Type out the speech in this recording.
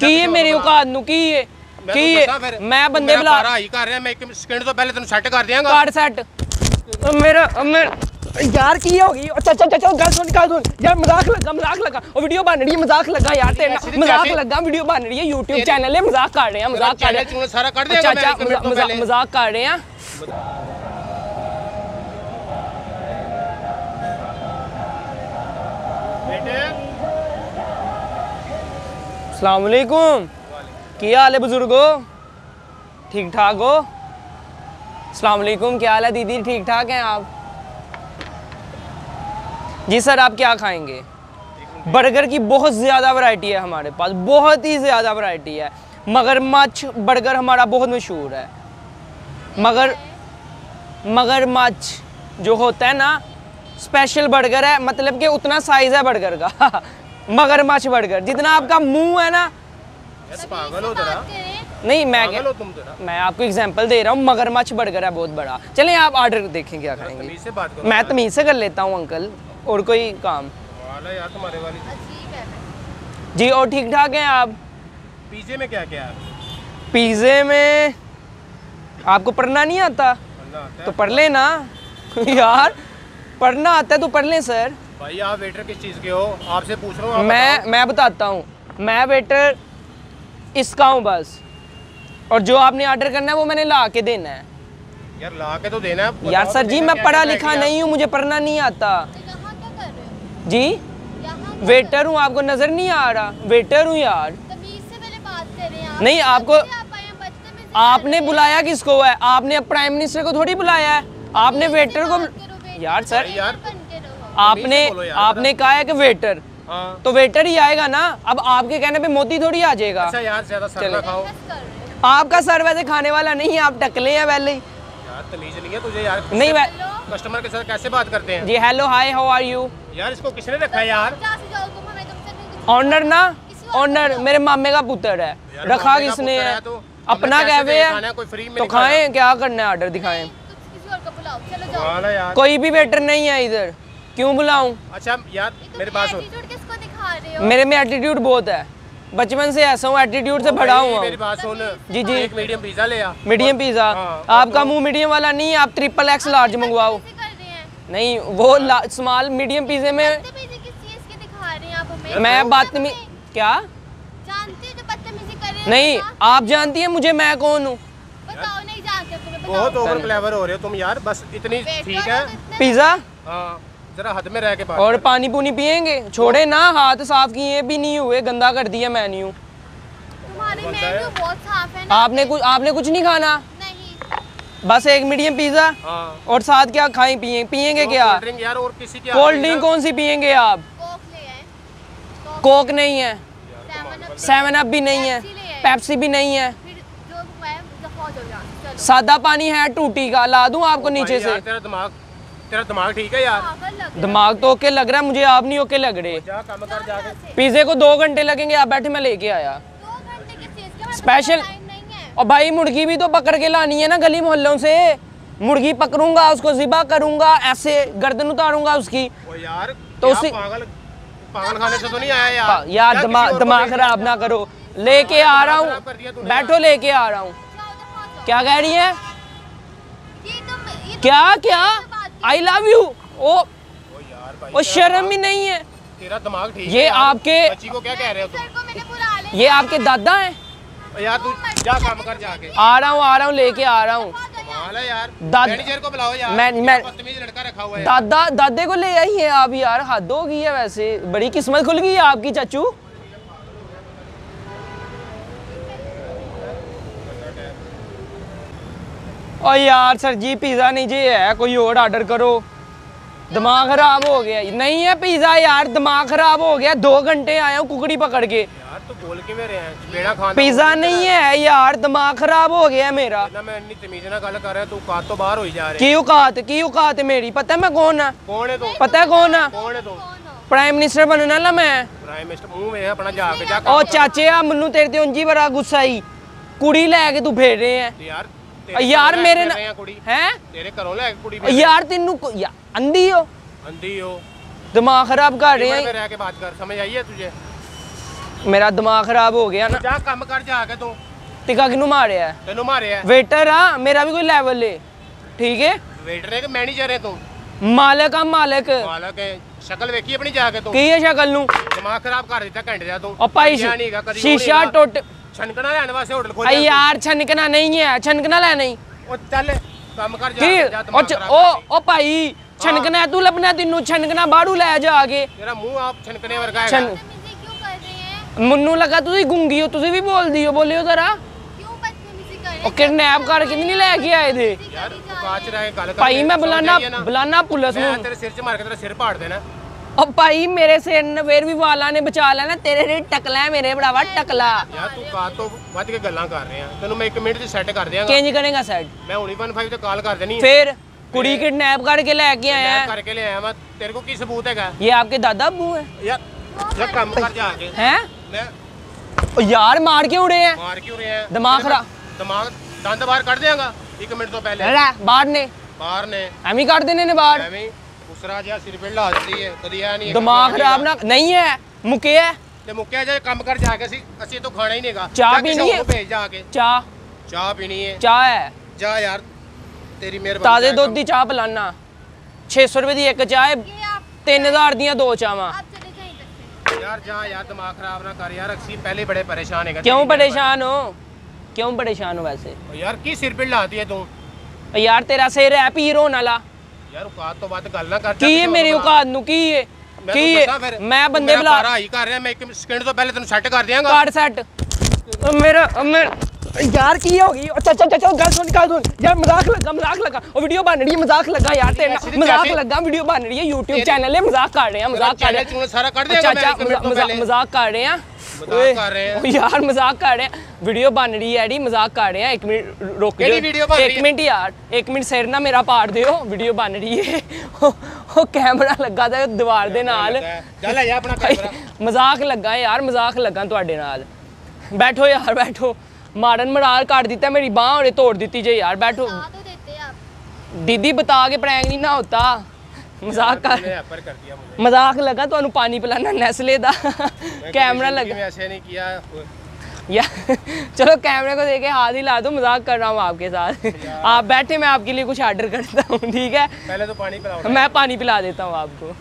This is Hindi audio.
ਕੀ ਮੇਰੇ ਔਕਾਤ ਨੂੰ ਕੀ ਹੈ ਕੀ ਮੈਂ ਬੰਦੇ ਬੁਲਾ ਸਾਰਾ ਹੀ ਕਰ ਰਿਹਾ ਮੈਂ 1 ਸਕਿੰਟ ਤੋਂ ਪਹਿਲੇ ਤੈਨੂੰ ਸੈੱਟ ਕਰ ਦਿਆਂਗਾ ਕਾਰਡ ਸੈੱਟ ਮੇਰਾ यार की होगी अच्छा अच्छा अच्छा गल सुन निकाल सुन यार मजाक लगा ओ वीडियो बन रही है मजाक लगा यार तेरे मजाक लगा वीडियो बन रही है YouTube चैनल है मजाक कर रहे हैं सारा कर देगा मैं 1 मिनट पहले मजाक कर रहे हैं अस्सलाम वालेकुम क्या हाल है बुजुर्गो ठीक ठाक हो अस्सलाम वालेकुम क्या हाल है दीदी ठीक ठाक हैं आप जी सर आप क्या खाएंगे बर्गर की बहुत ज़्यादा वैरायटी है हमारे पास बहुत ही ज़्यादा वैरायटी है मगरमच्छ बर्गर हमारा बहुत मशहूर है मगरमच्छ जो होता है ना स्पेशल बर्गर है मतलब कि उतना साइज़ है बर्गर का मगरमच्छ बर्गर जितना आपका मुंह है ना पागल हो नहीं मैं पागल हो तुम मैं आपको एग्जांपल दे रहा हूँ मगरमच्छ बर्गर है बहुत बड़ा चलें आप ऑर्डर देखें क्या करेंगे मैं तमीज़ से कर लेता हूँ अंकल और कोई काम यार तुम्हारे वाली जी और ठीक ठाक हैं आप पिज़्ज़े में क्या क्या पिज़्ज़े में आपको पढ़ना नहीं आता तो पढ़ लेना यार पढ़ना आता है तो पढ़ लें सर भाई आप वेटर किस चीज़ के हो आपसे पूछ रहा हूँ मैं बताता हूँ मैं वेटर इसका हूँ बस और जो आपने ऑर्डर करना है वो मैंने ला के देना है यार ला के तो देना है यार सर जी मैं पढ़ा लिखा नहीं हूँ मुझे पढ़ना नहीं आता तो जी वेटर हूँ आपको नज़र नहीं आ रहा वेटर हूँ यार नहीं आपको आपने बुलाया किसको है आपने प्राइम मिनिस्टर को थोड़ी बुलाया है आपने वेटर को यार सर आपने कहा है कि वेटर हाँ। तो वेटर ही आएगा ना अब आपके कहने पे मोती थोड़ी आ जाएगा अच्छा यार ज़्यादा सर ना खाओ आपका सर वैसे खाने वाला नहीं है आप टकले हैं पहले ही यार तमीज नहीं है तुझे यार नहीं कस्टमर के साथ कैसे बात करते हैं जी hello hi how are you यार इसको किसने रखा है यार ऑनर ना ऑनर मेरे मामे का पुत्र है रखा किसने है अपना कैफे है तो खाएं क्या करना है ऑर्डर दिखाएं यार। कोई भी वेटर नहीं है इधर क्यों बुलाऊं अच्छा यार मेरे पास मेरे में एटीट्यूड बहुत है बचपन से ऐसा हूँ एटीट्यूड से बड़ा हूँ जी जी एक मीडियम पिज़्ज़ा ले आ मीडियम पिज़्ज़ा आपका मुंह मीडियम वाला नहीं है आप 3XL लार्ज मंगवाओ नहीं वो स्मॉल मीडियम पिज़्ज़े में मैं बदतमीज क्या नहीं आप जानती हैं मुझे मैं कौन हूँ बहुत ओवर क्लेवर हो रहे हो तुम यार बस इतनी ठीक है पिज़्ज़ा जरा हद में रह के और पानी पूनी पियेंगे छोड़े ना हाथ साफ किए भी नहीं हुए गंदा कर दिया मेन्यू बहुत साफ है ना आपने कुछ नहीं खाना नहीं। बस एक मीडियम पिज़्ज़ा और साथ क्या खाएं पियेंगे क्या कोल्ड ड्रिंक कौन सी पियेंगे आप कोक नहीं है 7 अप भी नहीं है पेप्सी भी नहीं है सादा पानी है टूटी का ला दूं आपको नीचे से तेरा दिमाग ठीक है यार दिमाग तो ओके लग रहा है मुझे आप नहीं ओके लग रहे पिज़्ज़े को 2 घंटे लगेंगे आप बैठे मैं लेके आया स्पेशल और भाई मुर्गी भी तो पकड़ के लानी है ना गली मोहल्लों से मुर्गी पकड़ूंगा उसको ज़िबा करूंगा ऐसे गर्दन उतारूंगा उसकी तो उसी पागल खाने से तो नहीं आया यार दिमाग खराब ना करो लेके आ रहा हूँ बैठो लेके आ रहा हूँ क्या कह रही है ये क्या आई लव यू ओ शर्म ही नहीं है तेरा दिमाग ठीक ये आपके बच्ची को क्या कह रहे हो तुम ये आपके दादा हैं यार तू जा काम कर जाके आ रहा हूँ लेके आ रहा हूँ मैनेजर को बुलाओ यार मैं बदतमीज लड़का रखा हुआ है दादे को ले आई है आप यार हद हो गई है वैसे बड़ी किस्मत खुल गई है आपकी चाचू और यार सर जी पिज़्ज़ा नहीं जी है कोई और ऑर्डर करो दिमाग खराब हो गया नहीं है पिज़्ज़ा यार दिमाग खराब हो गया 2 घंटे आया हूँ कुकड़ी पकड़ के यार तो बोल के मेरे बेड़ा खाना पिज़्ज़ा नहीं है यार दिमाग खराब हो गया मेरा मैं इतनी तमीज़ ना गल कर रहा तू औकात तो बाहर हो जा रही की औकात मेरी पता है मैं कौन है पता है कौन है प्राइम मिनिस्टर बनने वाला मैं प्राइम मिनिस्टर मुंह में अपना जाके ओ चाचे आ मैनू तेरे ते उंजी बड़ा गुस्सा आई कुड़ी लेके तू फेर रहे हैं यार मेरे ना हैं तेरे करो ले कुड़ी यार तेनू अंधी हो दिमाग खराब कर रहे हैं बात कर समझ आई है तुझे मेरा दिमाग खराब हो गया ना। जा काम कर जा के तू। टिका किनू मारे है? तेनू मारे है। वेटर हां, मेरा भी कोई लेवल है। ठीक है? वेटर है कि मैनेजर है तू? मालिक हां, मालिक। मालिक है। शक्ल देखी अपनी जा के तू। की है शक्ल नु? दिमाग खराब कर देता घंटे जा तू। ओ भाई शीशा टूट छनकना लेने वास्ते होटल खोल। अरे यार छनकना नहीं है, छनकना लेना ही। ओ चल काम कर जा जा दिमाग। ओ भाई छनकना तू लपना दिनू छनकना बाड़ू ले जा आगे। तेरा मुंह आप छनकने वर्गा है। मुन्नू लगा तुसी गुंगी हो, तुसी भी बोल दियो, बोलियो जरा। क्यों बदतमीजी कर रहे हो? किडनैप करके नहीं लेके आए थे यार, काच रहे गल भाई। मैं बुलाना पुलिस नु, तेरे सिर च मार के तेरा सिर फाड़ देना। अब भाई मेरे सिर ने फेर भी वाला ने बचा लेना, तेरे रे टकला है मेरे बड़ावा टकला। यार तू का तो बच के गल्ला कर रहे हैं, तेनू मैं 1 मिनट च सेट कर देंगा। चेंज करेगा सेट? मैं 115 पे कॉल कर देनी है। फिर कुड़ी किडनैप करके लेके आया है, करके ले आया मैं। तेरे को की सबूत हैगा? ये आपके दादा अब्बू है। यार काम कर जा आगे। हैं यार मार क्यों रहे हैं? मार क्यों रहे हैं? दिमाग खराब। दिमाग दंद बाहर कर देगा 1 मिनट तो पहले। अरे बाहर ने एमी कर देने ने बाहर एमी दूसरा जा सिर पे ला देती है। कदी है नहीं दिमाग खराब ना नहीं है मुके है ते मुके जा काम कर जाके असि तो खाना ही नेगा। चाय पीनी है? भेज जाके चाय पीनी है। चाय है जा यार तेरी मेहरबानी। ताजे दूध दी चाय पिलाना। 600 रुपए दी एक चाय, 3000 दी दो चावा। यार जा यार दिमाग खराब ना कर यार। अक्षी पहले बड़े परेशान है। क्यों परेशान हो? क्यों परेशान हो वैसे? यार की सिर पे लाती है तू? यार तेरा सिर है पीर होने वाला। यार औकात तो बात गल ना कर। की है मेरी औकात नु? की है की है? मैं बंदे बुला रहा ही कर रहा मैं 1 सेकंड तो पहले तन्नू सेट कर देंगा। कार्ड सेट मेरा यार की होगी। अच्छा अच्छा अच्छा गल सुन गल सुन यार। मजाक लगा और वीडियो बन रही है। मजाक लगा यार तेरा मजाक लगा। वीडियो बन रही है YouTube चैनल है। मजाक कर रहे हैं सारा कर देगा। मजाक कर रहे हैं यार मजाक कर रहे हैं। वीडियो बन रही है एडी। मजाक कर रहे हैं 1 मिनट रोक दो। 1 मिनट यार 1 मिनट सिर ना मेरा पाड़ दियो। वीडियो बन रही है। ओ कैमरा लगा दा दीवार दे नाल। चल ले जा अपना कैमरा। मजाक लगा यार मजाक लगा तुहाडे नाल। बैठो यार बैठो। मारन मराल काट देता मेरी बांह और तोड़ देती जे यार। बैठो तो देते आप। दीदी बता के प्रैंक नहीं ना होता। मजाक लगा तो पानी पिलाना नेस्ले दा। कैमरा लगा ऐसे नहीं किया यार। चलो कैमरे को देके हाथ ही ला दो। मजाक कर रहा हूँ आपके साथ। आप बैठे मैं आपके लिए कुछ ऑर्डर करता हूँ ठीक है? पहले तो पानी पिलाओ। मैं पानी पिला देता हूँ आपको।